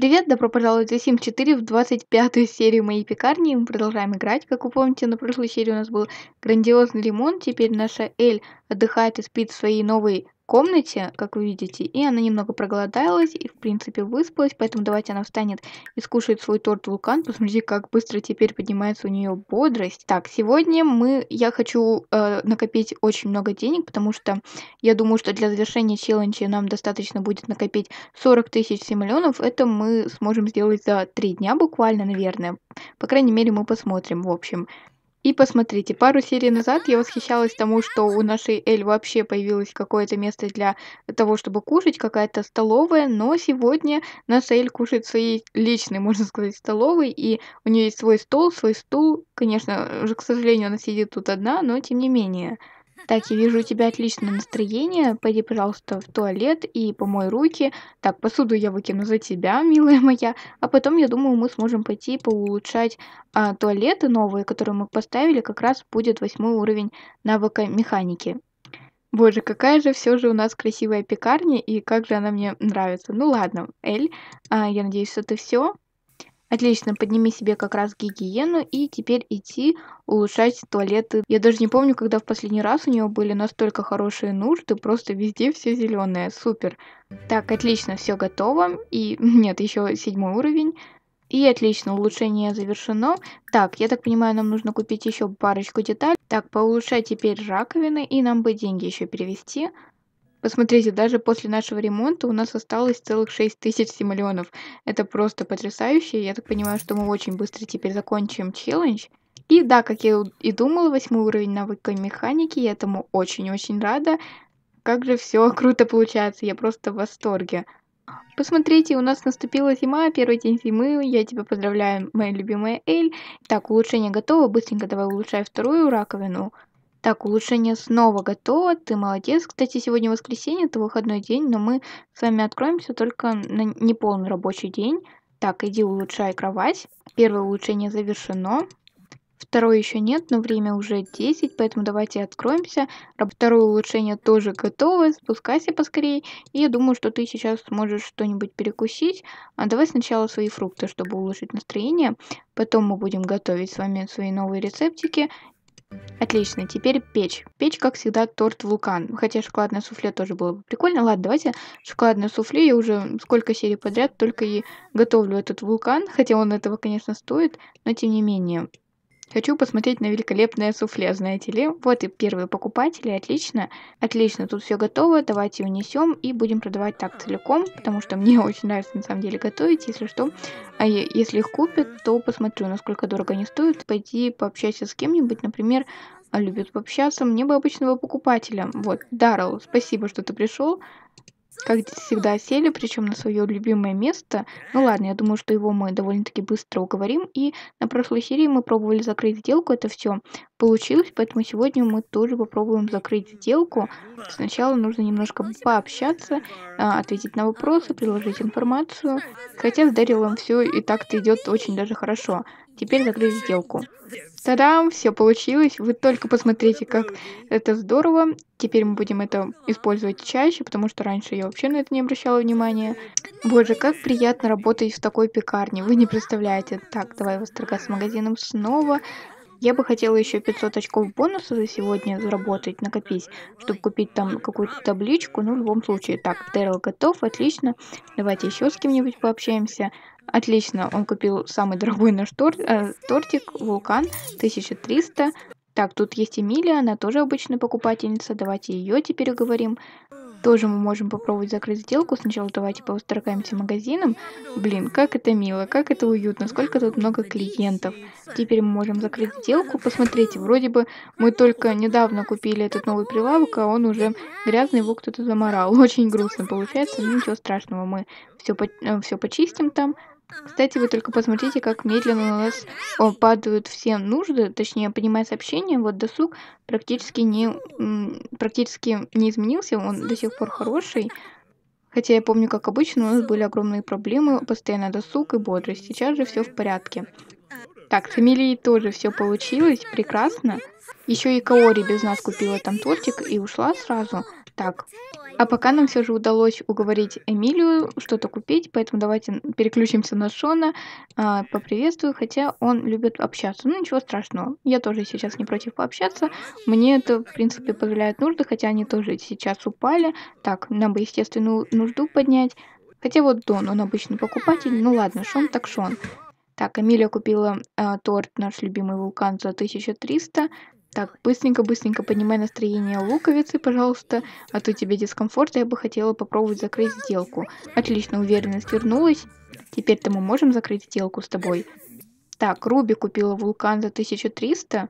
Привет, добро пожаловать в Сим-4 в 25-ю серию моей пекарни. Мы продолжаем играть. Как вы помните, на прошлой серии у нас был грандиозный ремонт. Теперь наша Эль отдыхает и спит в своей новой комнате, как вы видите. И она немного проголодалась и, в принципе, выспалась. Поэтому давайте она встанет и скушает свой торт-вулкан. Посмотрите, как быстро теперь поднимается у нее бодрость. Так, сегодня я хочу накопить очень много денег, потому что я думаю, что для завершения челленджа нам достаточно будет накопить 40 тысяч симолеонов. Это мы сможем сделать за 3 дня буквально, наверное. По крайней мере, мы посмотрим, в общем. И посмотрите, пару серий назад я восхищалась тому, что у нашей Эль вообще появилось какое-то место для того, чтобы кушать, какая-то столовая, но сегодня наша Эль кушает в своей личной, можно сказать, столовой, и у нее есть свой стол, свой стул. Конечно же, к сожалению, она сидит тут одна, но тем не менее. Так, я вижу, у тебя отличное настроение. Пойди, пожалуйста, в туалет и помой руки. Так, посуду я выкину за тебя, милая моя. А потом, я думаю, мы сможем пойти поулучшать туалеты новые, которые мы поставили. Как раз будет 8-й уровень навыка механики. Боже, какая же все же у нас красивая пекарня, и как же она мне нравится. Ну ладно, Эль, я надеюсь, что это все. Отлично, подними себе как раз гигиену и теперь идти улучшать туалеты. Я даже не помню, когда в последний раз у нее были настолько хорошие нужды, просто везде все зеленое, супер. Так, отлично, все готово. И нет, еще 7-й уровень. И отлично, улучшение завершено. Так, я так понимаю, нам нужно купить еще парочку деталей. Так, поулучшать теперь раковины и нам бы деньги еще перевести. Посмотрите, даже после нашего ремонта у нас осталось целых 6 тысяч симолеонов. Это просто потрясающе. Я так понимаю, что мы очень быстро теперь закончим челлендж. И да, как я и думала, 8-й уровень навыка механики. Я этому очень-очень рада. Как же все круто получается. Я просто в восторге. Посмотрите, у нас наступила зима, первый день зимы, я тебя поздравляю, моя любимая Эль. Так, улучшение готово, быстренько давай улучшай вторую раковину. Так, улучшение снова готово, ты молодец. Кстати, сегодня воскресенье, это выходной день, но мы с вами откроемся только на неполный рабочий день. Так, иди улучшай кровать. Первое улучшение завершено. Второе еще нет, но время уже 10, поэтому давайте откроемся. Второе улучшение тоже готово, спускайся поскорее. И я думаю, что ты сейчас сможешь что-нибудь перекусить. А давай сначала свои фрукты, чтобы улучшить настроение. Потом мы будем готовить с вами свои новые рецептики. Отлично, теперь печь. Печь, как всегда, торт-вулкан. Хотя шоколадное суфле тоже было бы прикольно. Ладно, давайте шоколадное суфле. Я уже сколько серий подряд только и готовлю этот вулкан. Хотя он этого, конечно, стоит, но тем не менее. Хочу посмотреть на великолепное суфле, знаете ли. Вот и первые покупатели, отлично. Отлично, тут все готово. Давайте унесем и будем продавать так целиком, потому что мне очень нравится на самом деле готовить, если что. А если их купят, то посмотрю, насколько дорого они стоят. Пойди пообщайся с кем-нибудь, например, любит пообщаться. Мне бы обычного покупателя. Вот, Дарл, спасибо, что ты пришел. Как всегда, сели, причем на свое любимое место. Ну ладно, я думаю, что его мы довольно-таки быстро уговорим. И на прошлой серии мы пробовали закрыть сделку, это все получилось, поэтому сегодня мы тоже попробуем закрыть сделку. Сначала нужно немножко пообщаться, ответить на вопросы, приложить информацию. Хотя с Дарилом все и так-то идет очень даже хорошо. Теперь закрыть сделку. Та-дам, все получилось. Вы только посмотрите, как это здорово. Теперь мы будем это использовать чаще, потому что раньше я вообще на это не обращала внимания. Боже, как приятно работать в такой пекарне, вы не представляете. Так, давай восторгаться с магазином снова. Я бы хотела еще 500 очков бонуса за сегодня заработать, накопить, чтобы купить там какую-то табличку. Ну, в любом случае. Так, Терел готов, отлично. Давайте еще с кем-нибудь пообщаемся. Отлично, он купил самый дорогой наш тортик, вулкан, 1300. Так, тут есть Эмилия, она тоже обычная покупательница. Давайте ее теперь уговорим. Тоже мы можем попробовать закрыть сделку. Сначала давайте повосторгаемся магазином. Блин, как это мило, как это уютно, сколько тут много клиентов. Теперь мы можем закрыть сделку. Посмотрите, вроде бы мы только недавно купили этот новый прилавок, а он уже грязный, его кто-то заморал. Очень грустно получается, но ничего страшного, мы все почистим там. Кстати, вы только посмотрите, как медленно у нас падают все нужды, точнее, поднимается общение. Вот досуг практически не изменился, он до сих пор хороший. Хотя я помню, как обычно, у нас были огромные проблемы, постоянно досуг и бодрость. Сейчас же все в порядке. Так, с Эмилией тоже все получилось, прекрасно. Еще и Каори без нас купила там тортик и ушла сразу. Так, А пока нам все же удалось уговорить Эмилию что-то купить, поэтому давайте переключимся на Шона, поприветствую, хотя он любит общаться. Ну, ничего страшного, я тоже сейчас не против пообщаться, мне это, в принципе, позволяет нужды, хотя они тоже сейчас упали. Так, нам бы естественную нужду поднять, хотя вот Дон, он обычный покупатель, ну ладно, Шон так Шон. Так, Эмилия купила торт «Наш любимый вулкан» за 1300. Так, быстренько поднимай настроение луковицы, пожалуйста, а то тебе дискомфорт, я бы хотела попробовать закрыть сделку. Отлично, уверенность вернулась. Теперь-то мы можем закрыть сделку с тобой. Так, Руби купила вулкан за 1300.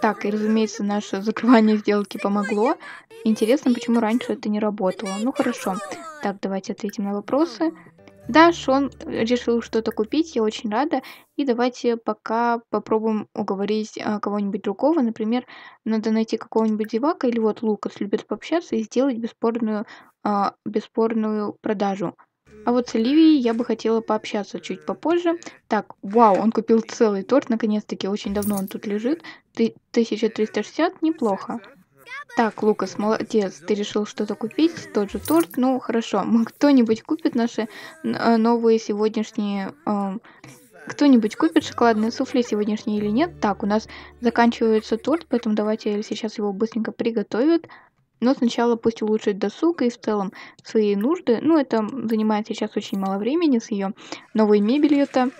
Так, и разумеется, наше закрывание сделки помогло. Интересно, почему раньше это не работало. Ну хорошо. Так, давайте ответим на вопросы. Да, Шон решил что-то купить, я очень рада. И давайте пока попробуем уговорить кого-нибудь другого. Например, надо найти какого-нибудь зевака, или вот Лукас любит пообщаться, и сделать бесспорную продажу. А вот с Оливией я бы хотела пообщаться чуть попозже. Так, вау, он купил целый торт, наконец-таки, очень давно он тут лежит. 1360, неплохо. Так, Лукас, молодец, ты решил что-то купить, тот же торт, ну хорошо, кто-нибудь купит наши новые сегодняшние, кто-нибудь купит шоколадное суфле сегодняшнее или нет? Так, у нас заканчивается торт, поэтому давайте Эль сейчас его быстренько приготовит, но сначала пусть улучшит досуг и в целом свои нужды, ну это занимает сейчас очень мало времени с ее новой мебелью это.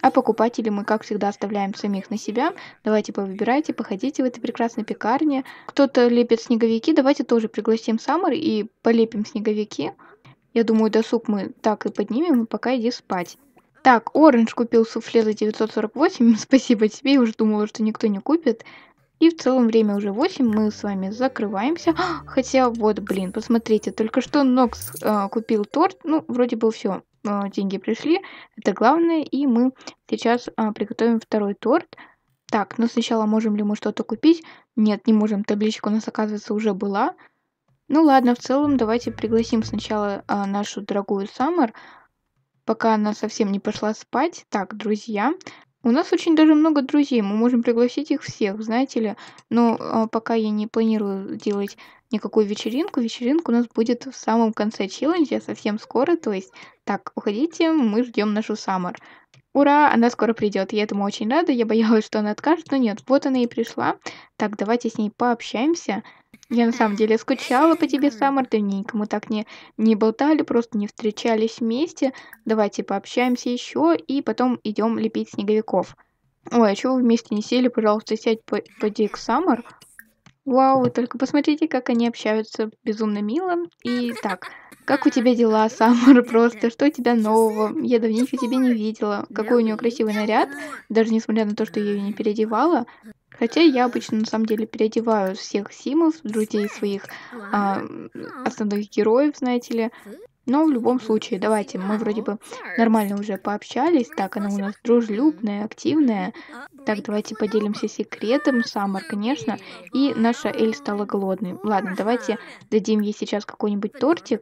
А покупателей мы, как всегда, оставляем самих на себя. Давайте повыбирайте, походите в этой прекрасной пекарне. Кто-то лепит снеговики, давайте тоже пригласим Саммер и полепим снеговики. Я думаю, досуг мы так и поднимем, и пока иди спать. Так, Оранж купил суфле за 948, спасибо тебе, я уже думала, что никто не купит. И в целом время уже 8, мы с вами закрываемся. Хотя вот, блин, посмотрите, только что Нокс купил торт, ну, вроде бы все. Деньги пришли, это главное, и мы сейчас приготовим второй торт. Так, но сначала можем ли мы что-то купить? Нет, не можем, табличка у нас, оказывается, уже была. Ну ладно, в целом давайте пригласим сначала нашу дорогую Саммер, пока она совсем не пошла спать. Так, друзья, у нас очень даже много друзей, мы можем пригласить их всех, знаете ли, но пока я не планирую делать никакую вечеринку. Вечеринка у нас будет в самом конце челленджа, совсем скоро, то есть... Так, уходите, мы ждем нашу Саммер. Ура, она скоро придет, я этому очень рада, я боялась, что она откажет, но нет, вот она и пришла. Так, давайте с ней пообщаемся. Я на самом деле скучала по тебе, Саммер, давненько мы так не болтали, просто не встречались вместе. Давайте пообщаемся еще и потом идем лепить снеговиков. Ой, а чего вы вместе не сели, пожалуйста, сядь, поди к Саммер. Вау, вы только посмотрите, как они общаются, безумно мило. И так, как у тебя дела, Саммер, просто, что у тебя нового? Я давненько тебя не видела. Какой у нее красивый наряд, даже несмотря на то, что я ее не переодевала. Хотя я обычно, на самом деле, переодеваю всех симов, друзей своих, основных героев, знаете ли. Но в любом случае, давайте, мы вроде бы нормально уже пообщались. Так, она у нас дружелюбная, активная. Так, давайте поделимся секретом, Саммер, конечно. И наша Эль стала голодной. Ладно, давайте дадим ей сейчас какой-нибудь тортик.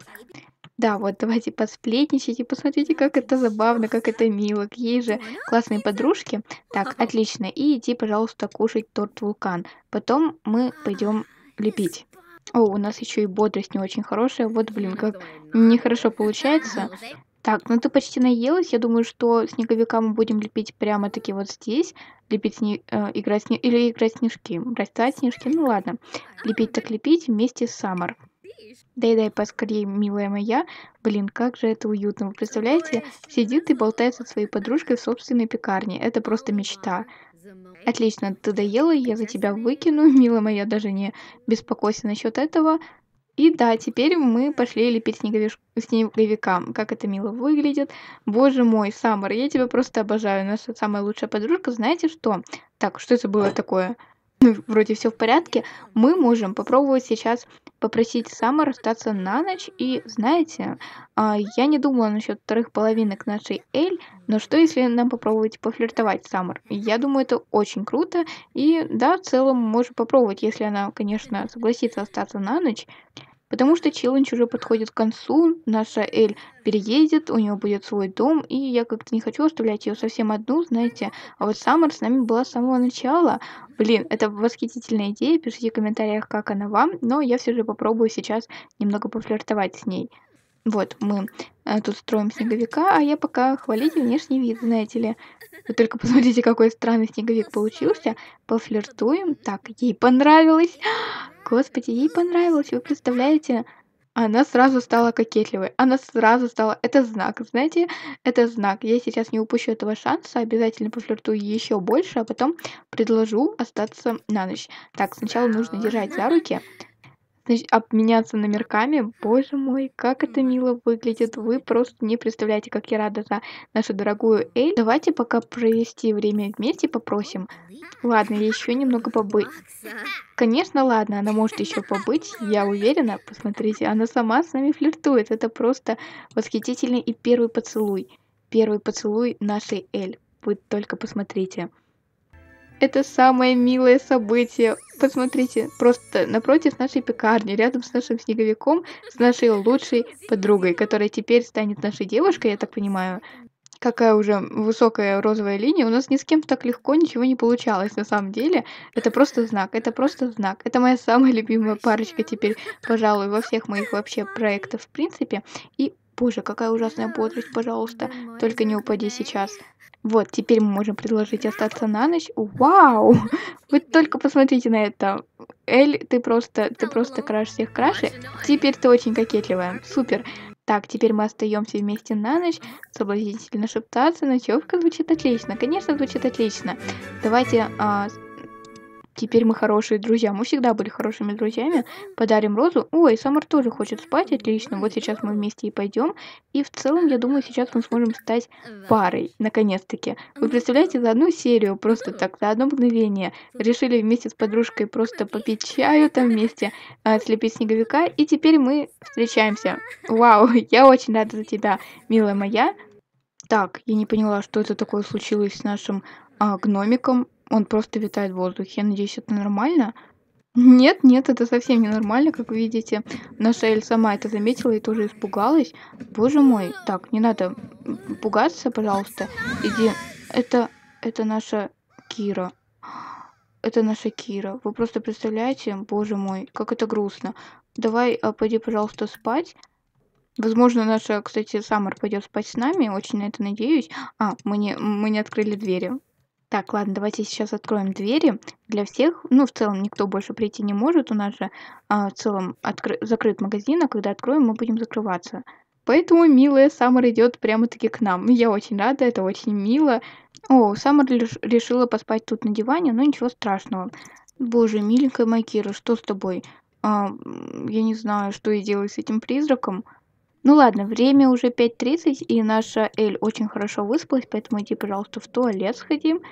Да, вот, давайте посплетничайте, посмотрите, как это забавно, как это мило. Ей же классные подружки. Так, отлично. И иди, пожалуйста, кушать торт вулкан. Потом мы пойдем лепить. О, у нас еще и бодрость не очень хорошая. Вот, блин, как нехорошо получается. Так, ну ты почти наелась. Я думаю, что снеговика мы будем лепить прямо-таки вот здесь. Лепить играть снежки. Растать снежки, ну ладно. Лепить так лепить вместе с Саммер. Дай-дай поскорее, милая моя. Блин, как же это уютно. Вы представляете, сидит и болтает со своей подружкой в собственной пекарне. Это просто мечта. Отлично, ты доела, я за тебя выкину, милая моя, даже не беспокойся насчет этого. И да, теперь мы пошли лепить снеговика. Как это мило выглядит. Боже мой, Саммер, я тебя просто обожаю. Наша самая лучшая подружка, знаете что? Так, что это было такое? Ну, вроде все в порядке. Мы можем попробовать сейчас попросить Саммер остаться на ночь. И, знаете, я не думала насчет вторых половинок нашей Эль, но что если нам попробовать пофлиртовать с Саммер? Я думаю, это очень круто. И да, в целом можем попробовать, если она, конечно, согласится остаться на ночь. Потому что челлендж уже подходит к концу, наша Эль переедет, у нее будет свой дом, и я как-то не хочу оставлять ее совсем одну, знаете. А вот Саммер с нами была с самого начала. Блин, это восхитительная идея, пишите в комментариях, как она вам, но я все же попробую сейчас немного пофлиртовать с ней. Вот, мы тут строим снеговика, а я пока хвалите внешний вид, знаете ли. Вы только посмотрите, какой странный снеговик получился. Пофлиртуем. Так, ей понравилось. Господи, ей понравилось. Вы представляете? Она сразу стала кокетливой. Она сразу стала... Это знак, знаете? Это знак. Я сейчас не упущу этого шанса. Обязательно пофлиртую еще больше, а потом предложу остаться на ночь. Так, сначала нужно держать за руки... обменяться номерками. Боже мой, как это мило выглядит. Вы просто не представляете, как я рада за нашу дорогую Эль. Давайте пока провести время вместе, попросим. Ладно, еще немного побыть. Конечно, ладно, она может еще побыть, я уверена. Посмотрите, она сама с нами флиртует. Это просто восхитительный и первый поцелуй. Первый поцелуй нашей Эль. Вы только посмотрите. Это самое милое событие. Посмотрите, просто напротив нашей пекарни, рядом с нашим снеговиком, с нашей лучшей подругой, которая теперь станет нашей девушкой, я так понимаю. Какая уже высокая розовая линия. У нас ни с кем так легко ничего не получалось, на самом деле. Это просто знак, это просто знак. Это моя самая любимая парочка теперь, пожалуй, во всех моих вообще проектах в принципе. И, боже, какая ужасная бодрость, пожалуйста, только не упади сейчас. Вот, теперь мы можем предложить остаться на ночь. Вау! Вы только посмотрите на это. Эль, ты просто краш всех краше. Теперь ты очень кокетливая. Супер. Так, теперь мы остаемся вместе на ночь. Соблазнительно шептаться. Ночевка звучит отлично. Конечно, звучит отлично. Давайте... Теперь мы хорошие друзья. Мы всегда были хорошими друзьями. Подарим розу. Ой, Саммер тоже хочет спать. Отлично. Вот сейчас мы вместе и пойдем. И в целом, я думаю, сейчас мы сможем стать парой. Наконец-таки. Вы представляете, за одну серию, просто так, за одно мгновение, решили вместе с подружкой просто попить чаю там вместе, слепить снеговика. И теперь мы встречаемся. Вау, я очень рада за тебя, милая моя. Так, я не поняла, что это такое случилось с нашим гномиком. Он просто витает в воздухе. Я надеюсь, это нормально? Нет, нет, это совсем не нормально, как вы видите. Наша Эль сама это заметила и тоже испугалась. Боже мой. Так, не надо пугаться, пожалуйста. Иди. Это наша Кира. Это наша Кира. Вы просто представляете? Боже мой, как это грустно. Давай, пойди, пожалуйста, спать. Возможно, наша, кстати, Саммер пойдет спать с нами. Очень на это надеюсь. А, мы не открыли двери. Так, ладно, давайте сейчас откроем двери для всех. Ну, в целом, никто больше прийти не может. У нас же в целом закрыт магазин, а когда откроем, мы будем закрываться. Поэтому милая Саммер идет прямо-таки к нам. Я очень рада, это очень мило. О, Саммер решила поспать тут на диване, но ничего страшного. Боже, миленькая моя Кира, что с тобой? Я не знаю, что я делаю с этим призраком. Ну ладно, время уже 5:30, и наша Эль очень хорошо выспалась, поэтому иди, пожалуйста, в туалет сходим.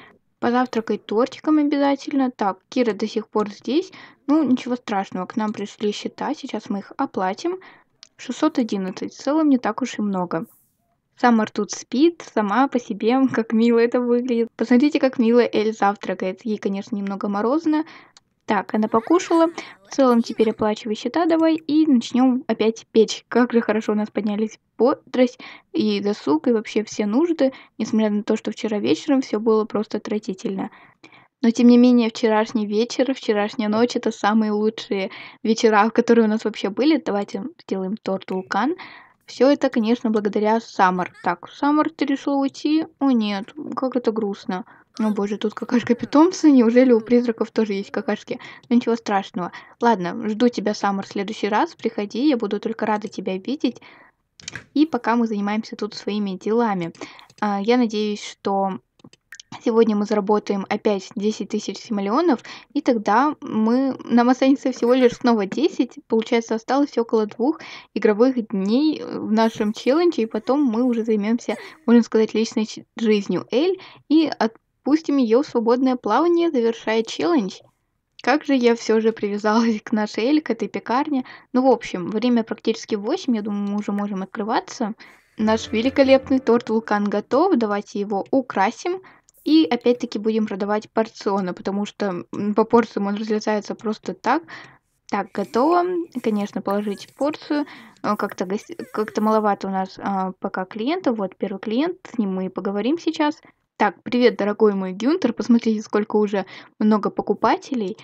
Позавтракай тортиком обязательно. Так, Кира до сих пор здесь. Ну, ничего страшного, к нам пришли счета, сейчас мы их оплатим. 611, в целом не так уж и много. Сама Артут спит, сама по себе, как мило это выглядит. Посмотрите, как мило Эль завтракает. Ей, конечно, немного морозно. Так, она покушала. В целом, теперь оплачивай счета давай и начнем опять печь. Как же хорошо у нас поднялись бодрость и досуг, и вообще все нужды, несмотря на то, что вчера вечером все было просто отвратительно. Но, тем не менее, вчерашний вечер, вчерашняя ночь — это самые лучшие вечера, которые у нас вообще были. Давайте сделаем торт вулкан. Все это, конечно, благодаря Саммер. Так, Саммер, ты решила уйти? О нет, как это грустно. О боже, тут какашка-питомцы. Неужели у призраков тоже есть какашки? Ну ничего страшного. Ладно, жду тебя, Саммер, в следующий раз. Приходи, я буду только рада тебя видеть. И пока мы занимаемся тут своими делами. Я надеюсь, что... Сегодня мы заработаем опять 10 тысяч симолеонов, и тогда нам останется всего лишь снова 10. Получается, осталось около 2 игровых дней в нашем челлендже, и потом мы уже займемся, можно сказать, личной жизнью Эль, и отпустим ее в свободное плавание, завершая челлендж. Как же я все же привязалась к нашей Эль, к этой пекарне. Ну, в общем, время практически 8, я думаю, мы уже можем открываться. Наш великолепный торт-вулкан готов, давайте его украсим. И опять-таки будем продавать порционно, потому что по порциям он разлетается просто так. Так, готово. Конечно, положить порцию. Как-то маловато у нас пока клиентов. Вот первый клиент, с ним мы и поговорим сейчас. Так, привет, дорогой мой Гюнтер. Посмотрите, сколько уже много покупателей.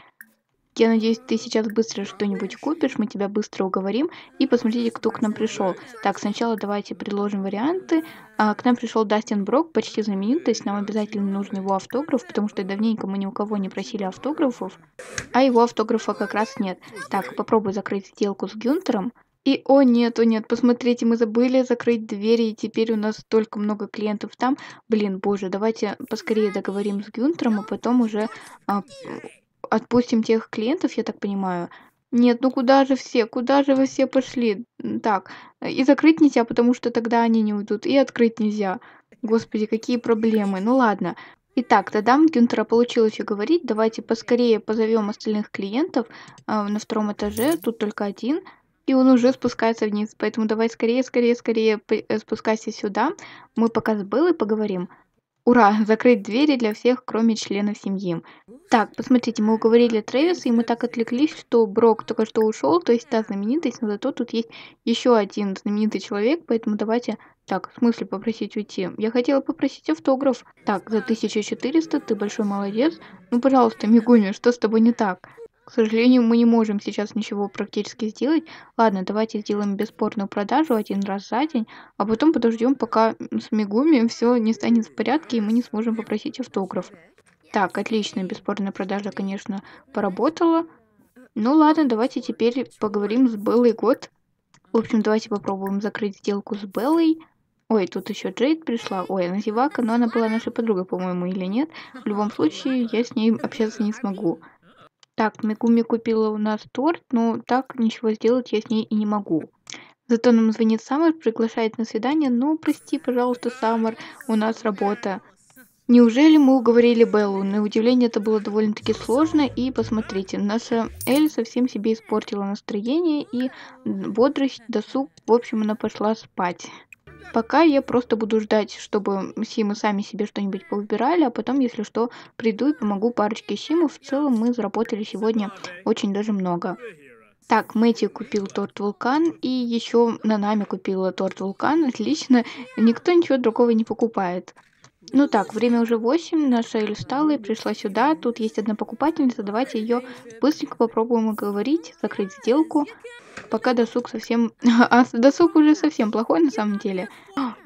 Я надеюсь, ты сейчас быстро что-нибудь купишь. Мы тебя быстро уговорим. И посмотрите, кто к нам пришел. Так, сначала давайте предложим варианты. К нам пришел Дастин Брок, почти знаменитость. Нам обязательно нужен его автограф, потому что давненько мы ни у кого не просили автографов, а его автографа как раз нет. Так, попробую закрыть сделку с Гюнтером. И о нет, посмотрите, мы забыли закрыть двери, и теперь у нас столько много клиентов там. Блин, боже, давайте поскорее договорим с Гюнтером, а потом уже отпустим тех клиентов, я так понимаю. Нет, ну куда же все? Куда же вы все пошли? Так, и закрыть нельзя, потому что тогда они не уйдут. И открыть нельзя. Господи, какие проблемы. Ну ладно. Итак, тогда Гюнтера получилось уговорить. Давайте поскорее позовем остальных клиентов. На втором этаже, тут только один. И он уже спускается вниз. Поэтому давай скорее, скорее, скорее спускайся сюда. Мы пока с Беллой поговорим. Ура! Закрыть двери для всех, кроме членов семьи. Так, посмотрите, мы уговорили Трэвиса, и мы так отвлеклись, что Брок только что ушел, то есть та знаменитость, но зато тут есть еще один знаменитый человек, поэтому давайте... Так, в смысле попросить уйти? Я хотела попросить автограф. Так, за 1400 ты большой молодец. Ну, пожалуйста, Мигуня, что с тобой не так? К сожалению, мы не можем сейчас ничего практически сделать. Ладно, давайте сделаем бесспорную продажу один раз за день, а потом подождем, пока с Мегуми все не станет в порядке, и мы не сможем попросить автограф. Так, отлично, бесспорная продажа, конечно, поработала. Ну ладно, давайте теперь поговорим с Беллой год. В общем, давайте попробуем закрыть сделку с Беллой. Ой, тут еще Джейд пришла. Ой, она зевака, но она была нашей подругой, по-моему, или нет. В любом случае, я с ней общаться не смогу. Так, Мегуми купила у нас торт, но так ничего сделать я с ней и не могу. Зато нам звонит Саммер, приглашает на свидание, но прости, пожалуйста, Саммер, у нас работа. Неужели мы уговорили Беллу? На удивление это было довольно-таки сложно, и посмотрите, наша Эль совсем себе испортила настроение и бодрость, досуг, в общем, она пошла спать. Пока я просто буду ждать, чтобы симы сами себе что-нибудь повыбирали, а потом, если что, приду и помогу парочке симов. В целом мы заработали сегодня очень даже много. Так, Мэти купил торт вулкан, и еще Нанами купила торт вулкан. Отлично, никто ничего другого не покупает. Ну так, время уже 8, наша Эль встала и пришла сюда. Тут есть одна покупательница, давайте ее быстренько попробуем уговорить, закрыть сделку. Пока досуг совсем... А досуг уже совсем плохой на самом деле.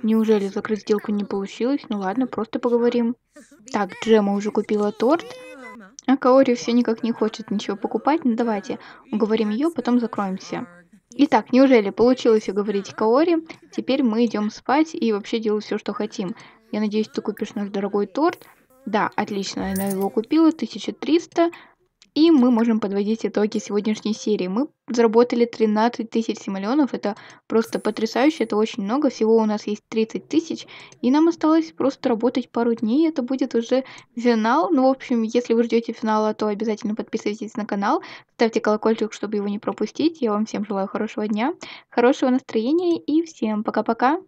Неужели закрыть сделку не получилось? Ну ладно, просто поговорим. Так, Джема уже купила торт. А Каори все никак не хочет ничего покупать. Ну давайте уговорим ее, потом закроемся. Итак, неужели получилось уговорить Каори? Теперь мы идем спать и вообще делаем все, что хотим. Я надеюсь, ты купишь наш дорогой торт. Да, отлично, она его купила, 1300. И мы можем подводить итоги сегодняшней серии. Мы заработали 13 тысяч симолеонов, это просто потрясающе, это очень много. Всего у нас есть 30 тысяч, и нам осталось просто работать пару дней, это будет уже финал. Ну, в общем, если вы ждете финала, то обязательно подписывайтесь на канал, ставьте колокольчик, чтобы его не пропустить. Я вам всем желаю хорошего дня, хорошего настроения и всем пока-пока!